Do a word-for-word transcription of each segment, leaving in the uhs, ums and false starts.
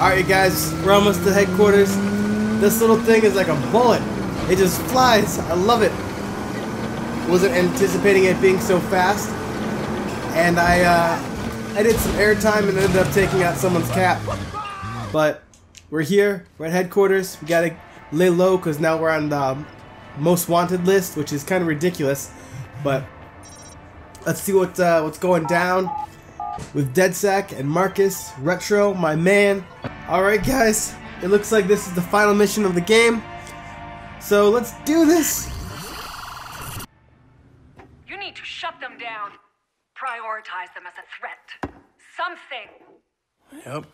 Alright guys, we're almost to headquarters. This little thing is like a bullet. It just flies. I love it. Wasn't anticipating it being so fast. And I uh, I did some airtime and ended up taking out someone's cap. But we're here. We're at headquarters. We gotta lay low because now we're on the most wanted list, which is kind of ridiculous. But let's see what uh, what's going down with DedSec and Marcus, Retro, my man. Alright guys, it looks like this is the final mission of the game. So let's do this! You need to shut them down. Prioritize them as a threat. Something. Yep.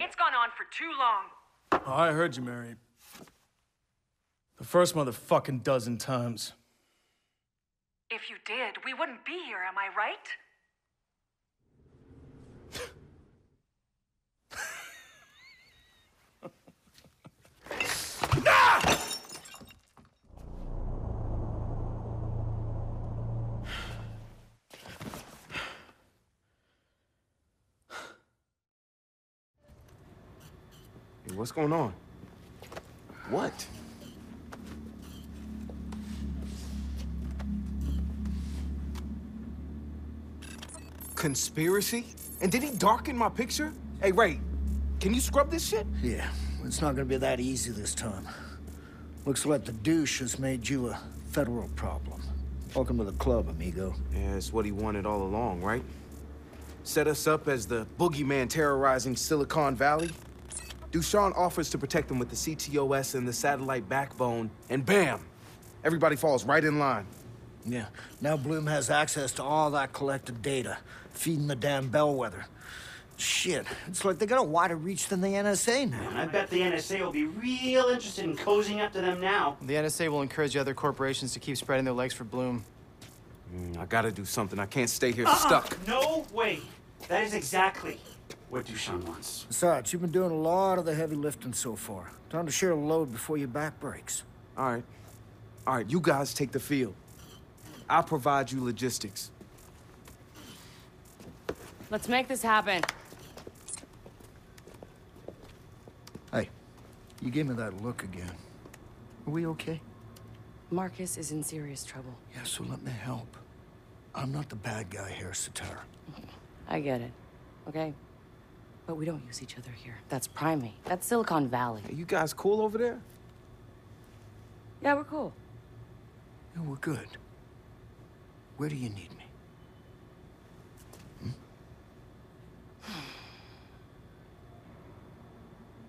It's gone on for too long. Oh, I heard you, Mary. The first motherfucking dozen times. If you did, we wouldn't be here, am I right? Hey, what's going on? What? Conspiracy? And did he darken my picture? Hey, Ray, can you scrub this shit? Yeah, it's not gonna be that easy this time. Looks like the douche has made you a federal problem. Welcome to the club, amigo. Yeah, it's what he wanted all along, right? Set us up as the boogeyman terrorizing Silicon Valley. Duchamp offers to protect them with the C T O S and the satellite backbone, and bam! Everybody falls right in line. Yeah, now Blume has access to all that collected data, feeding the damn bellwether. Shit, it's like they got a wider reach than the N S A now. I bet the N S A will be real interested in cozying up to them now. The N S A will encourage the other corporations to keep spreading their legs for Blume. Mm, I gotta do something. I can't stay here uh-uh. stuck. No way! That is exactly what Duchamp wants. Besides, you've been doing a lot of the heavy lifting so far. Time to share a load before your back breaks. All right. All right, you guys take the field. I'll provide you logistics. Let's make this happen. Hey, you gave me that look again. Are we okay? Marcus is in serious trouble. Yeah, so let me help. I'm not the bad guy here, Sitara. I get it, okay? But we don't use each other here. That's Primey. That's Silicon Valley. Are you guys cool over there? Yeah, we're cool. Yeah, we're good. Where do you need me?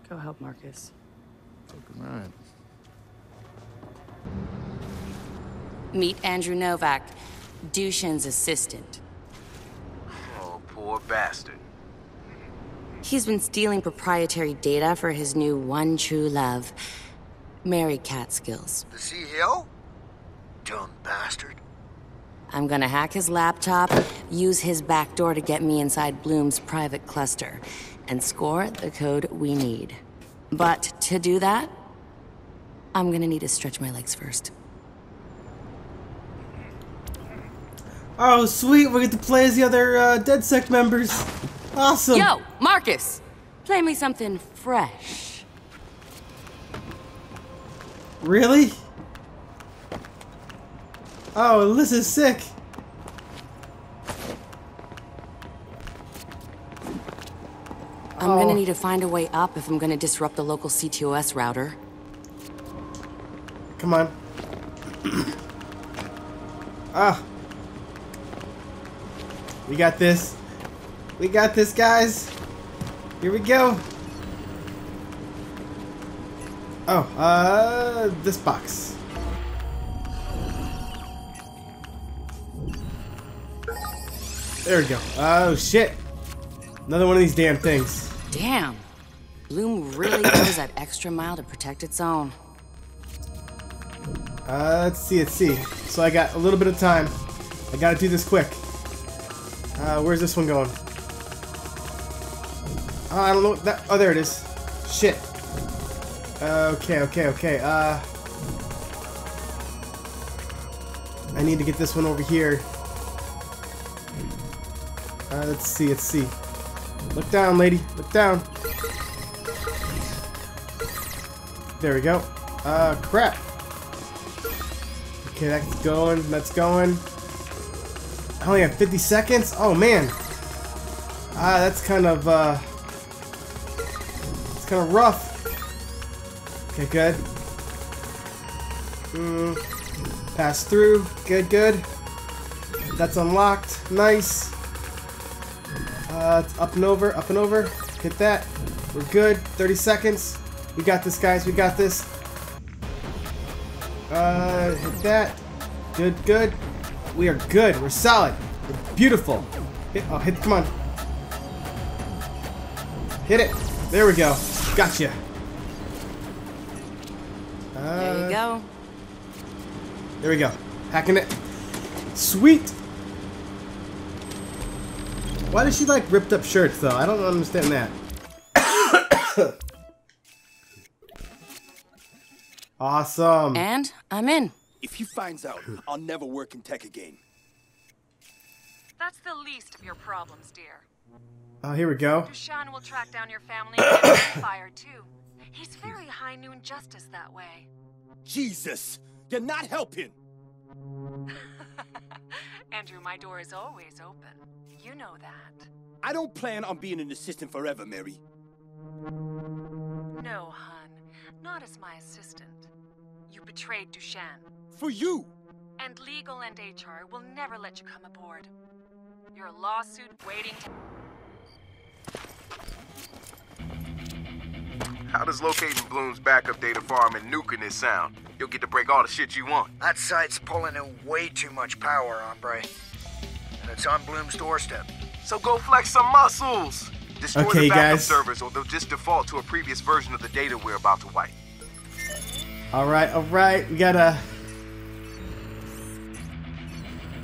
Go help Marcus. Fucking right. Meet Andrew Novak, Dušan's assistant. Oh, poor bastard. He's been stealing proprietary data for his new one true love, Mary Cat Skills. The C E O? Dumb bastard. I'm gonna hack his laptop, use his backdoor to get me inside Blume's private cluster, and score the code we need. But to do that, I'm gonna need to stretch my legs first. Oh, sweet, we get to play as the other uh, DedSec members. Awesome. Yo, Marcus, play me something fresh. Really? Oh, this is sick. I'm gonna need to find a way up if I'm gonna disrupt the local C T O S router. Come on. Ah. We got this. We got this, guys. Here we go. Oh, uh, this box. There we go. Oh, shit. Another one of these damn things. Damn. Blume really goes that extra mile to protect its own. Uh, let's see, let's see. So I got a little bit of time. I gotta do this quick. Uh, where's this one going? Oh, I don't know what that... Oh, there it is. Shit. Okay, okay, okay. Uh, I need to get this one over here. Uh, let's see, let's see. Look down, lady. Look down. There we go. Uh, crap. Okay, that's going. That's going. I only have fifty seconds? Oh, man. Ah, that's kind of, uh... it's kind of rough. Okay, good. Mm, pass through. Good, good. That's unlocked. Nice. Uh, it's up and over, up and over. Hit that. We're good. thirty seconds. We got this, guys. We got this. Uh, hit that. Good, good. We are good. We're solid. We're beautiful. Hit, oh, hit. Come on. Hit it. There we go. Gotcha. Uh, there you go. There we go. Hacking it. Sweet. Why does she like ripped up shirts though? I don't understand that. Awesome. And I'm in. If you finds out, I'll never work in tech again. That's the least of your problems, dear. Oh, here we go. Dušan will track down your family and get fired too. He's very high noon justice that way. Jesus, you're not helping. Andrew, my door is always open. You know that. I don't plan on being an assistant forever, Mary. No, hon. Not as my assistant. You betrayed Dušan. For you! And legal and H R will never let you come aboard. You're a lawsuit waiting to... How does locating Blume's backup data farm and nuking this sound? You'll get to break all the shit you want. That site's pulling in way too much power, hombre. And it's on Blume's doorstep. So go flex some muscles! Destroy okay, the backup guys. servers, or they'll just default to a previous version of the data we're about to wipe. Alright, alright, we gotta...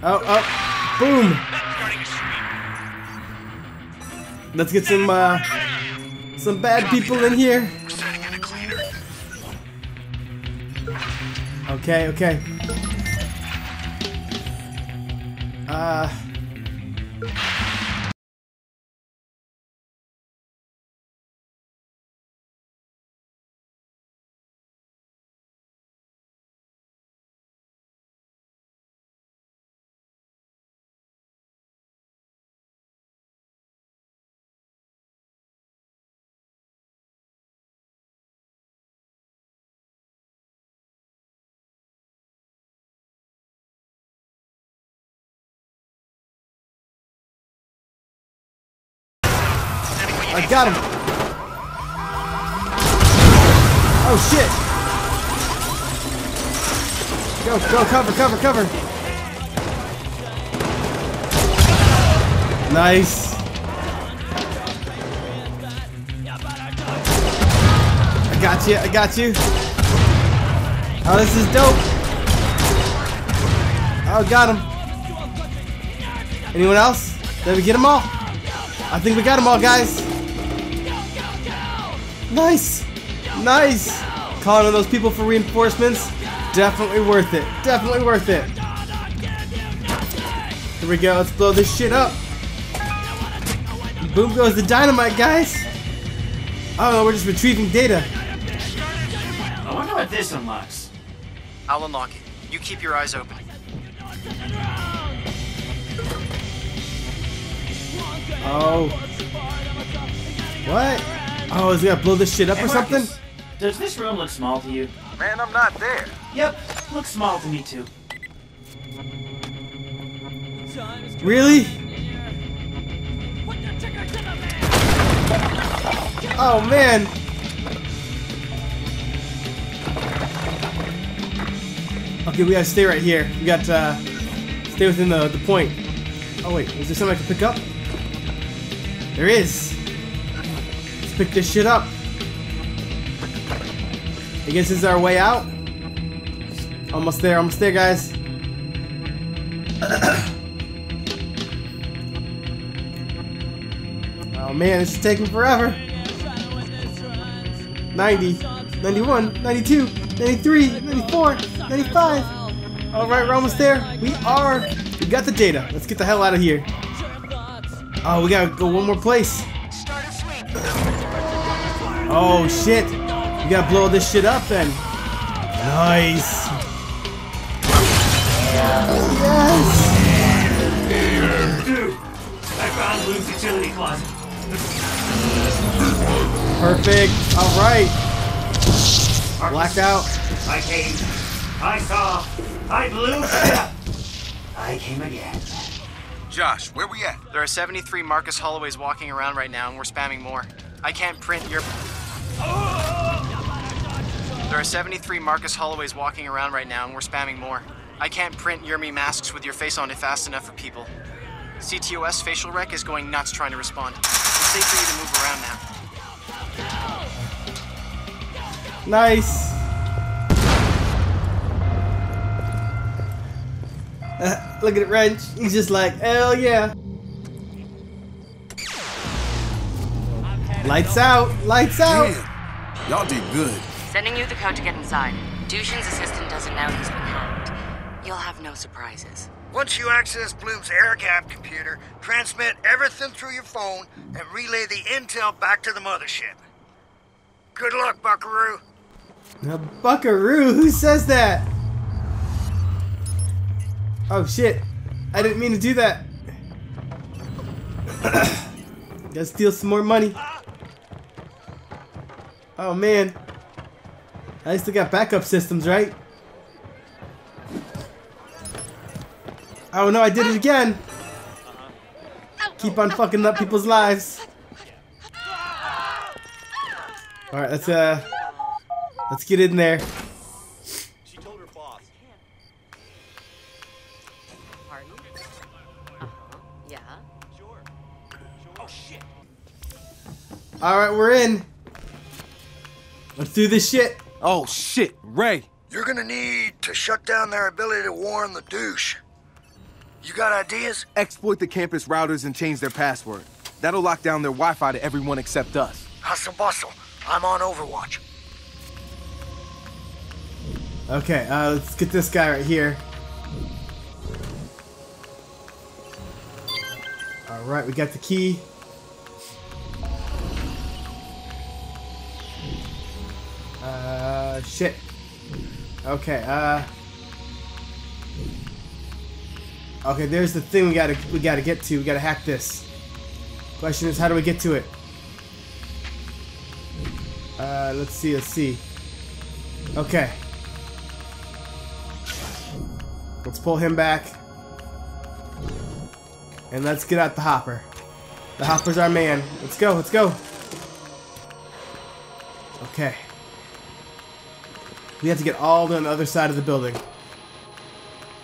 Oh, oh, boom! Let's get some, uh... some bad people in here. Okay, okay. Uh... I got him! Oh shit! Go, go, cover, cover, cover! Nice! I got you, I got you! Oh, this is dope! Oh, got him! Anyone else? Did we get them all? I think we got them all, guys! Nice! Nice! Calling on those people for reinforcements. Definitely worth it. Definitely worth it. Here we go. Let's blow this shit up. Boom goes the dynamite, guys. Oh, no, we're just retrieving data. I wonder what this unlocks. I'll unlock it. You keep your eyes open. Oh. What? Oh, is he gonna blow this shit up hey, or something? Marcus, does this room look small to you? Man, I'm not there. Yep, looks small to me too. Really? Oh man! Okay, we gotta stay right here. We gotta uh, stay within the, the point. Oh wait, is there something I can pick up? There is! Pick this shit up. I guess this is our way out. Almost there, almost there, guys. Oh man, this is taking forever. ninety, ninety-one, ninety-two, ninety-three, ninety-four, ninety-five. Alright, we're almost there. We are. We got the data. Let's get the hell out of here. Oh, we gotta go one more place. Oh shit! You gotta blow this shit up then. Nice. Yes. Dude, I found Blume's utility closet. Perfect. All right. Blacked out. I came. I saw. I blew. I came again. Josh, where we at? There are seventy-three Marcus Holloways walking around right now, and we're spamming more. I can't print your... Oh! There are seventy-three Marcus Holloways walking around right now, and we're spamming more. I can't print Yurmi masks with your face on it fast enough for people. C T O S facial rec is going nuts trying to respond. It's safe for you to move around now. Nice. Uh, look at Wrench. He's just like, hell yeah. Lights out! Lights out! Yeah. Y'all did good. Sending you the code to get inside. Dušan's assistant doesn't know he's been hacked. You'll have no surprises. Once you access Blume's air-gapped computer, transmit everything through your phone and relay the intel back to the mothership. Good luck, Buckaroo. Now, Buckaroo? Who says that? Oh, shit. I didn't mean to do that. Gotta steal some more money. Oh man, I still got backup systems, right? Oh no, I did it again! Keep on fucking up people's lives. All right, let's uh, let's get in there. She told her boss. Pardon? Uh-huh. Yeah. Sure. Oh shit. All right, we're in. Let's do this shit. Oh shit, Ray. You're gonna need to shut down their ability to warn the douche. You got ideas? Exploit the campus routers and change their password. That'll lock down their Wi-Fi to everyone except us. Hustle bustle. I'm on Overwatch. Okay, uh, let's get this guy right here. All right, we got the key. Uh, shit. Okay, uh... Okay, there's the thing we gotta, we gotta get to. We gotta hack this. Question is, how do we get to it? Uh, let's see, let's see. Okay. Let's pull him back. And let's get out the hopper. The hopper's our man. Let's go, let's go. Okay. We have to get all on the other side of the building.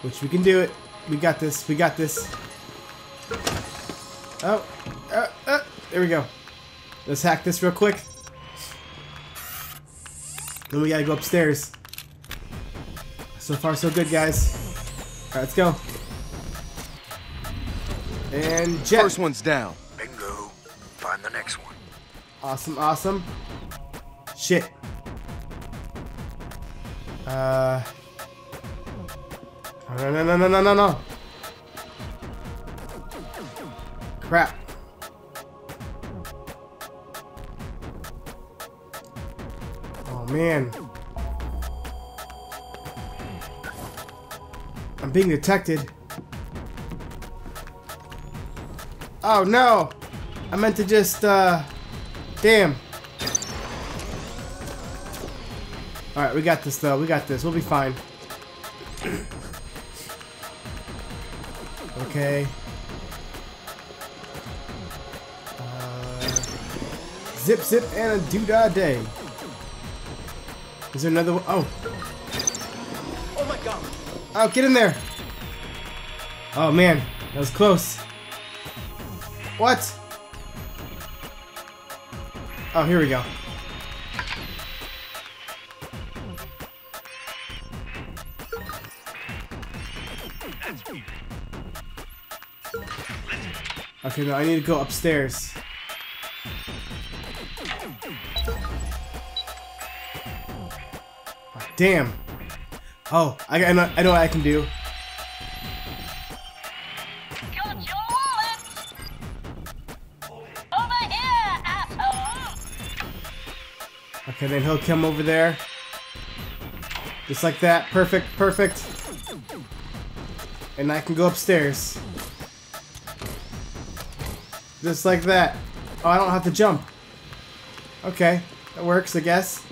Which we can do it. We got this. We got this. Oh. Uh, uh, there we go. Let's hack this real quick. Then we gotta go upstairs. So far, so good, guys. Alright, let's go. And jet. First one's down. Bingo. Find the next one. Awesome, awesome. Shit. Uh, no, no, no, no, no, no, no. Crap. Oh, man. I'm being detected. Oh, no. I meant to just, uh, damn. Alright, we got this though, we got this, we'll be fine. Okay. Uh, zip zip and a doodah day. Is there another one? Oh. Oh my god. Oh, get in there. Oh man, that was close. What? Oh, here we go. Okay, no, I need to go upstairs. Oh, damn. Oh, I, I, know, I know what I can do. Over here, asshole. Okay, then he'll come over there. Just like that. Perfect, perfect. And I can go upstairs. Just like that. Oh, I don't have to jump. Okay, that works, I guess.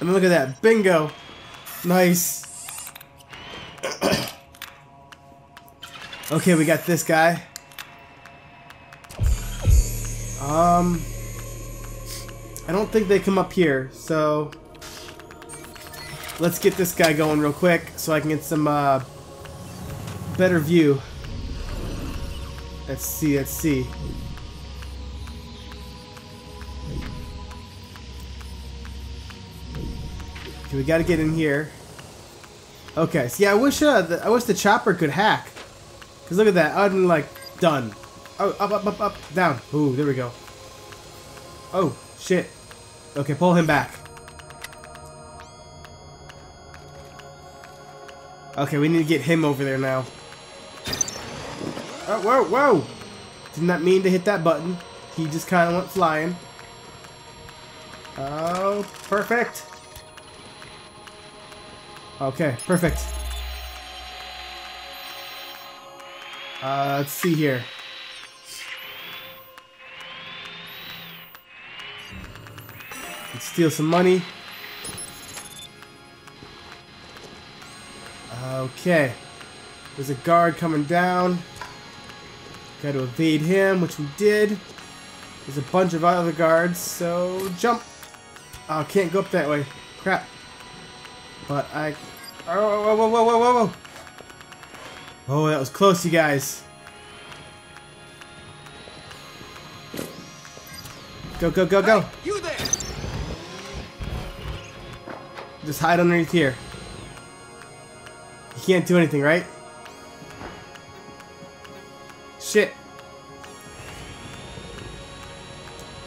And then look at that. Bingo. Nice. Okay, we got this guy. Um, I don't think they come up here, so let's get this guy going real quick so I can get some uh, better view. Let's see, let's see. Okay, we gotta get in here. Okay, so yeah, I wish uh, the, I wish the chopper could hack. Cause look at that, I'm like done. Oh, up, up, up, up, down. Ooh, there we go. Oh, shit. Okay, pull him back. Okay, we need to get him over there now. Oh, whoa, whoa! Did not mean to hit that button. He just kind of went flying. Oh, perfect. Okay, perfect. Uh, let's see here. Steal some money. Okay. There's a guard coming down. Got to evade him, which we did. There's a bunch of other guards, so jump. Oh, can't go up that way. Crap. But I... Oh, whoa, whoa, whoa, whoa, whoa, whoa. Oh, that was close, you guys. Go, go, go, go. Hey, you there. Just hide underneath here. You can't do anything, right? Shit.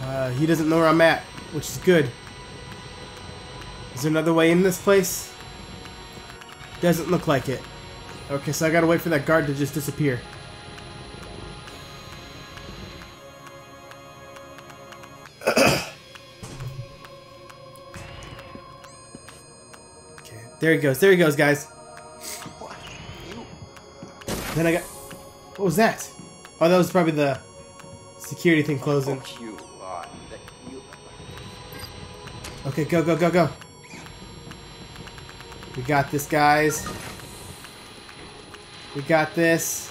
Uh, he doesn't know where I'm at, which is good. Is there another way in this place? Doesn't look like it. Okay, so I gotta wait for that guard to just disappear. There he goes, there he goes, guys. Then I got... What was that? Oh, that was probably the security thing closing. Okay, go, go, go, go. We got this, guys. We got this.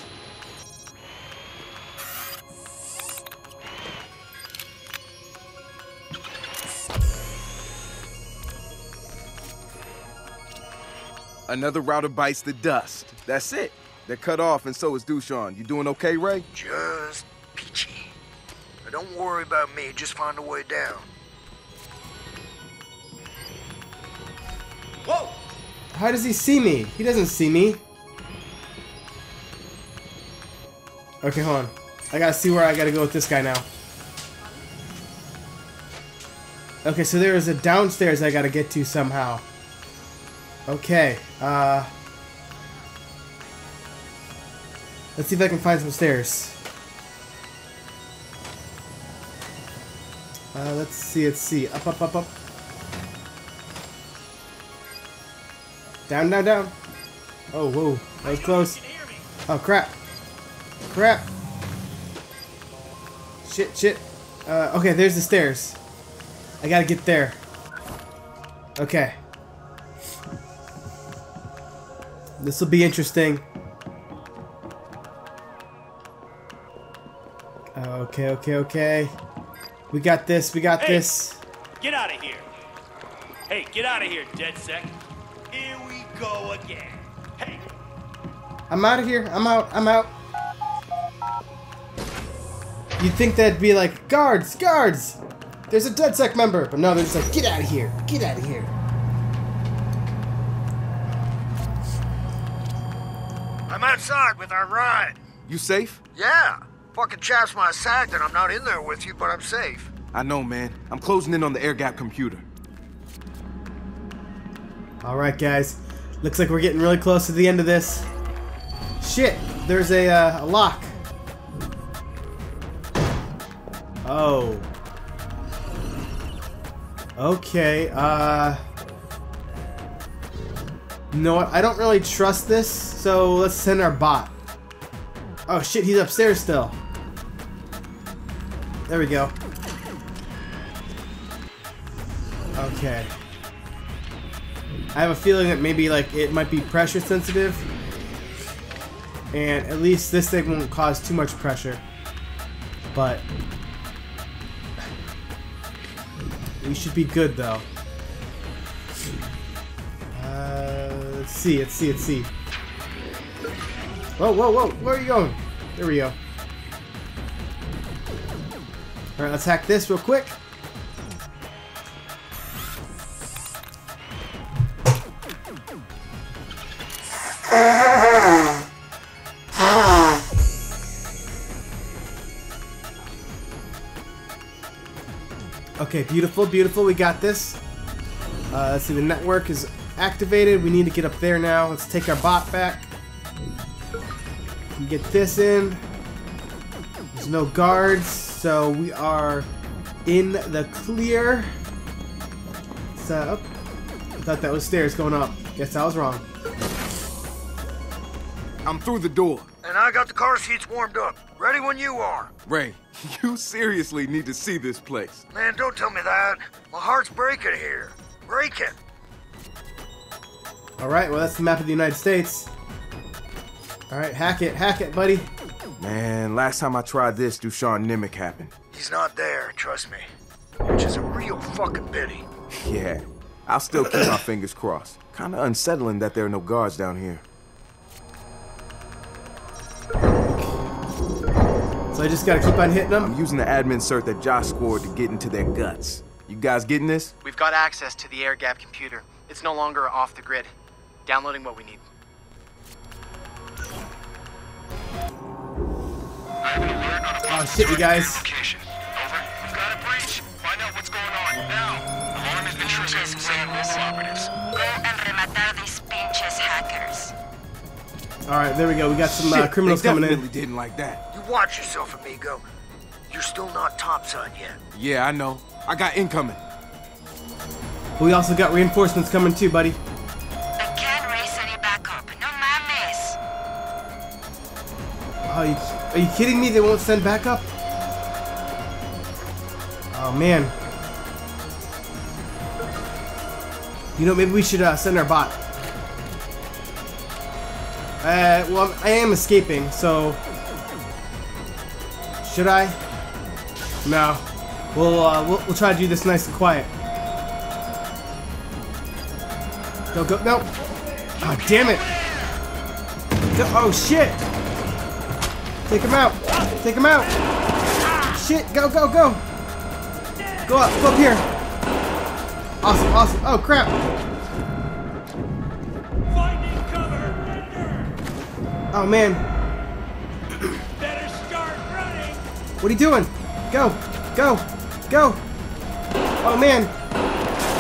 Another router bites the dust. That's it. They're cut off, and so is Dušan. You doing okay, Ray? Just peachy. But don't worry about me. Just find a way down. Whoa! How does he see me? He doesn't see me. Okay, hold on. I gotta see where I gotta go with this guy now. Okay, so there is a downstairs I gotta get to somehow. Okay, uh... let's see if I can find some stairs. Uh, let's see, let's see. Up, up, up, up. Down, down, down. Oh, whoa. That was close. Oh, crap. Crap. Shit, shit. Uh, okay, there's the stairs. I gotta get there. Okay. This will be interesting. Okay, okay, okay. We got this, we got hey, this. Get out of here. Hey, get out of here, DedSec. Here we go again. Hey. I'm out of here. I'm out. I'm out. You'd think that'd be like, guards, guards. There's a DedSec member. But no, they're just like, get out of here. Get out of here. I'm outside with our ride. You safe? Yeah. Fucking chaps my sack that I'm not in there with you, but I'm safe. I know, man. I'm closing in on the air gap computer. Alright, guys. Looks like we're getting really close to the end of this. Shit. There's a, uh, a lock. Oh. Okay, uh... you know what? I don't really trust this, so let's send our bot. Oh shit, he's upstairs still. There we go. Okay. I have a feeling that maybe like it might be pressure sensitive. And at least this thing won't cause too much pressure. But we should be good though. Uh, let's see, let's see, let's see. Whoa, whoa, whoa, where are you going? There we go. Alright, let's hack this real quick. Okay, beautiful, beautiful, we got this. Uh, let's see, the network is activated. We need to get up there now. Let's take our bot back. Get this in. There's no guards, so we are in the clear. So, oh, I thought that was stairs going up. Guess I was wrong. I'm through the door. And I got the car seats warmed up. Ready when you are. Ray, you seriously need to see this place. Man, don't tell me that. My heart's breaking here. Breaking. Alright, well that's the map of the United States. Alright, hack it. Hack it, buddy. Man, last time I tried this, Dušan Nemec happened. He's not there, trust me. Which is a real fucking pity. Yeah. I'll still keep my fingers crossed. Kinda unsettling that there are no guards down here. So I just gotta keep on hitting them? I'm using the admin cert that Josh scored to get into their guts. You guys getting this? We've got access to the air-gap computer. It's no longer off the grid. Downloading what we need. Oh shit, you guys. Over. We've got a breach. Find out what's going on now. Alarm has been triggered from Sandwolf operatives. Go and rematar these pinches hackers. Alright, there we go. We got some uh, criminals coming in. They definitely didn't like that. Watch yourself, amigo. You're still not topside yet. Yeah, I know. I got incoming. We also got reinforcements coming too, buddy. I can't race any backup. No mames. Oh, are you kidding me? They won't send backup? Oh man. You know, maybe we should uh, send our bot. Uh, well, I am escaping, so. Should I? No. We'll, uh, we'll we'll try to do this nice and quiet. Go go no! Oh damn it! Go, oh shit! Take him out! Take him out! Shit! Go go go! Go up! Go up here! Awesome! Awesome! Oh crap! Finding cover! Enter! Oh man! What are you doing? Go! Go! Go! Oh man!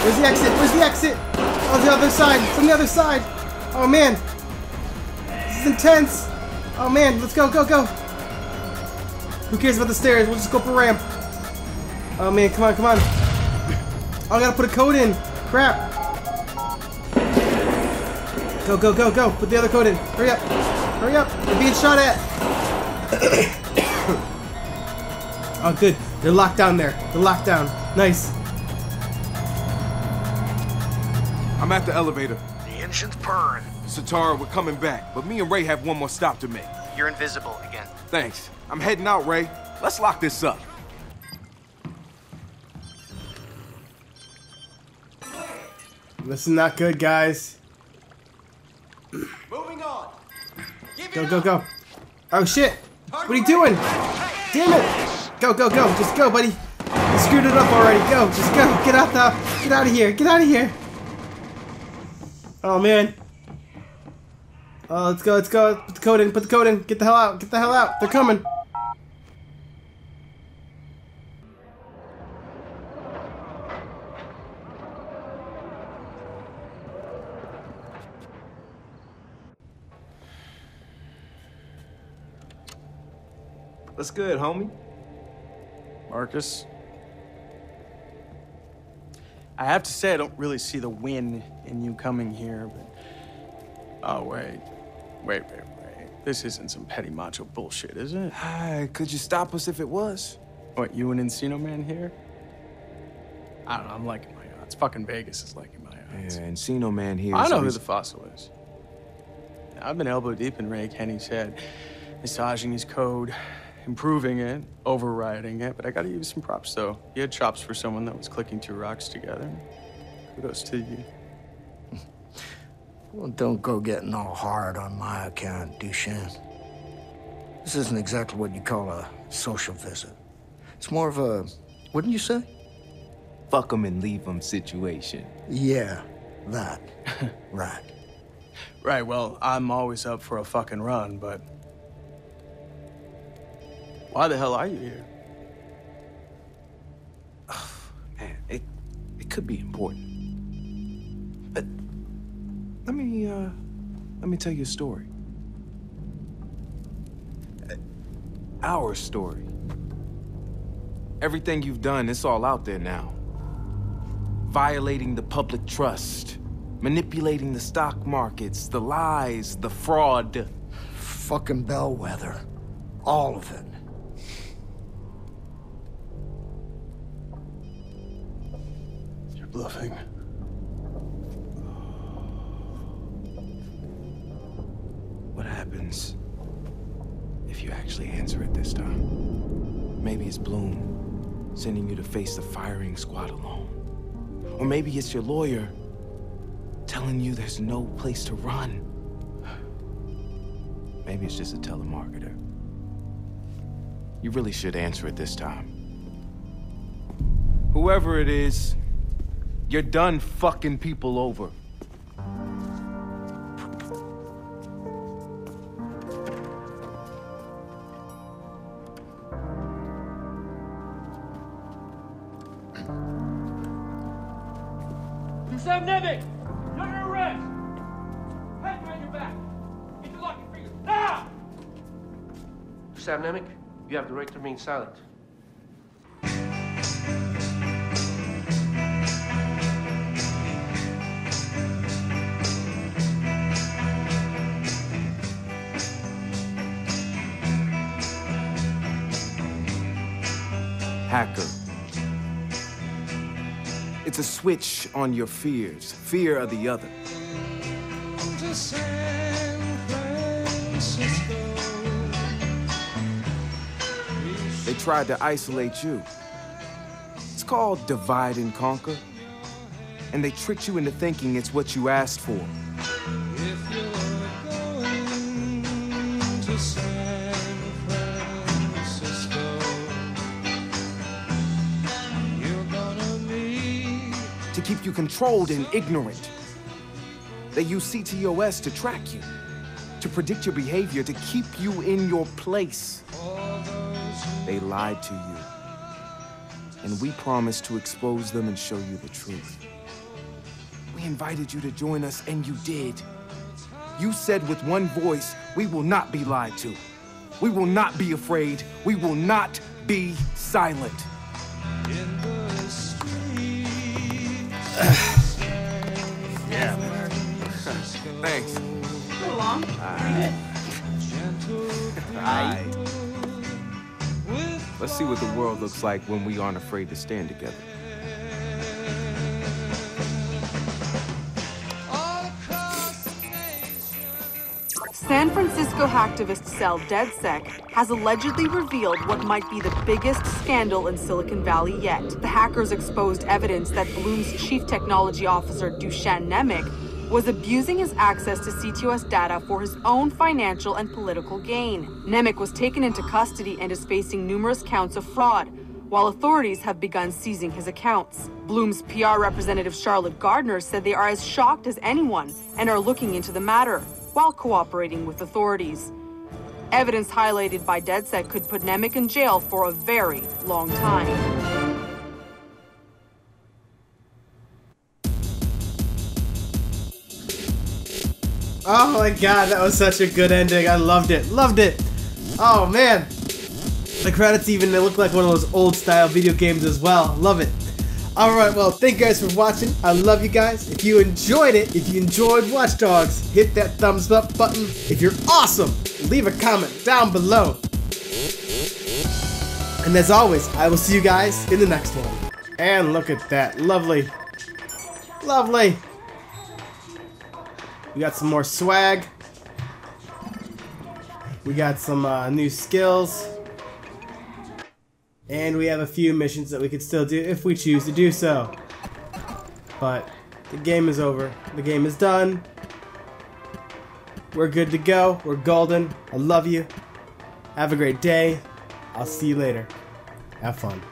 Where's the exit? Where's the exit? On oh, the other side! It's on the other side! Oh man! This is intense! Oh man, let's go, go, go! Who cares about the stairs? We'll just go up a ramp. Oh man, come on, come on! Oh, I gotta put a code in! Crap! Go, go, go, go! Put the other code in! Hurry up! Hurry up! We're being shot at! Oh, good. They're locked down there. They're locked down. Nice. I'm at the elevator. The engine's purring. Sitara, we're coming back, but me and Ray have one more stop to make. You're invisible again. Thanks. I'm heading out, Ray. Let's lock this up. This is not good, guys. Moving on. Give go, go, up. go. Oh, shit. What are you doing? Damn it. Go, go, go. Just go, buddy. You screwed it up already. Go. Just go. Get out the... Get out of here. Get out of here. Oh, man. Oh, let's go. Let's go. Put the code in. Put the code in. Get the hell out. Get the hell out. They're coming. What's good, homie? Marcus? I have to say, I don't really see the win in you coming here, but... Oh, wait. Wait, wait, wait. This isn't some petty macho bullshit, is it? Hi, could you stop us if it was? What, you and Encino Man here? I don't know, I'm liking my odds. Fucking Vegas is liking my odds. Yeah, Encino Man here. I know who the fossil is. I've been elbow deep in Ray Kenny's head, massaging his code, improving it, overriding it, but I gotta use some props, though. You had chops for someone that was clicking two rocks together. Kudos to you. Well, don't go getting all hard on my account, Duchamp. This isn't exactly what you call a social visit. It's more of a, wouldn't you say? Fuck them and leave them situation. Yeah, that. Right. Right, well, I'm always up for a fucking run, but... Why the hell are you here? Oh, man, it, it could be important. But let me, uh, let me tell you a story. Our story. Everything you've done, it's all out there now. Violating the public trust. Manipulating the stock markets, the lies, the fraud. Fucking bellwether. All of it. You're bluffing. What happens if you actually answer it this time? Maybe it's Blume sending you to face the firing squad alone. Or maybe it's your lawyer telling you there's no place to run. Maybe it's just a telemarketer. You really should answer it this time. Whoever it is, you're done fucking people over. Sam Nemec! Sam Nemec, you have the right to remain silent. Hacker. It's a switch on your fears, fear of the other. To San Francisco. They tried to isolate you. It's called divide and conquer. And they tricked you into thinking it's what you asked for. If you're going to San Francisco, you're gonna meet. To keep you controlled and ignorant. They use C T O S to track you, to predict your behavior, to keep you in your place. They lied to you, and we promised to expose them and show you the truth. We invited you to join us, and you did. You said with one voice, we will not be lied to. We will not be afraid. We will not be silent. In the streets, yeah, man. Thanks. So long. Aye. Aye. Aye. Let's see what the world looks like when we aren't afraid to stand together. San Francisco hacktivist cell DedSec has allegedly revealed what might be the biggest scandal in Silicon Valley yet. The hackers exposed evidence that Blume's chief technology officer, Dušan Nemec, was abusing his access to C T O S data for his own financial and political gain. Nemec was taken into custody and is facing numerous counts of fraud, while authorities have begun seizing his accounts. Blume's P R representative Charlotte Gardner said they are as shocked as anyone and are looking into the matter, while cooperating with authorities. Evidence highlighted by DedSec could put Nemec in jail for a very long time. Oh my god, that was such a good ending. I loved it. Loved it. Oh man. The credits even, they look like one of those old style video games as well. Love it. Alright, well, thank you guys for watching. I love you guys. If you enjoyed it, if you enjoyed Watch Dogs, hit that thumbs up button. If you're awesome, leave a comment down below. And as always, I will see you guys in the next one. And look at that. Lovely. Lovely. We got some more swag. We got some uh, new skills. And we have a few missions that we could still do if we choose to do so. But the game is over. The game is done. We're good to go. We're golden. I love you. Have a great day. I'll see you later. Have fun.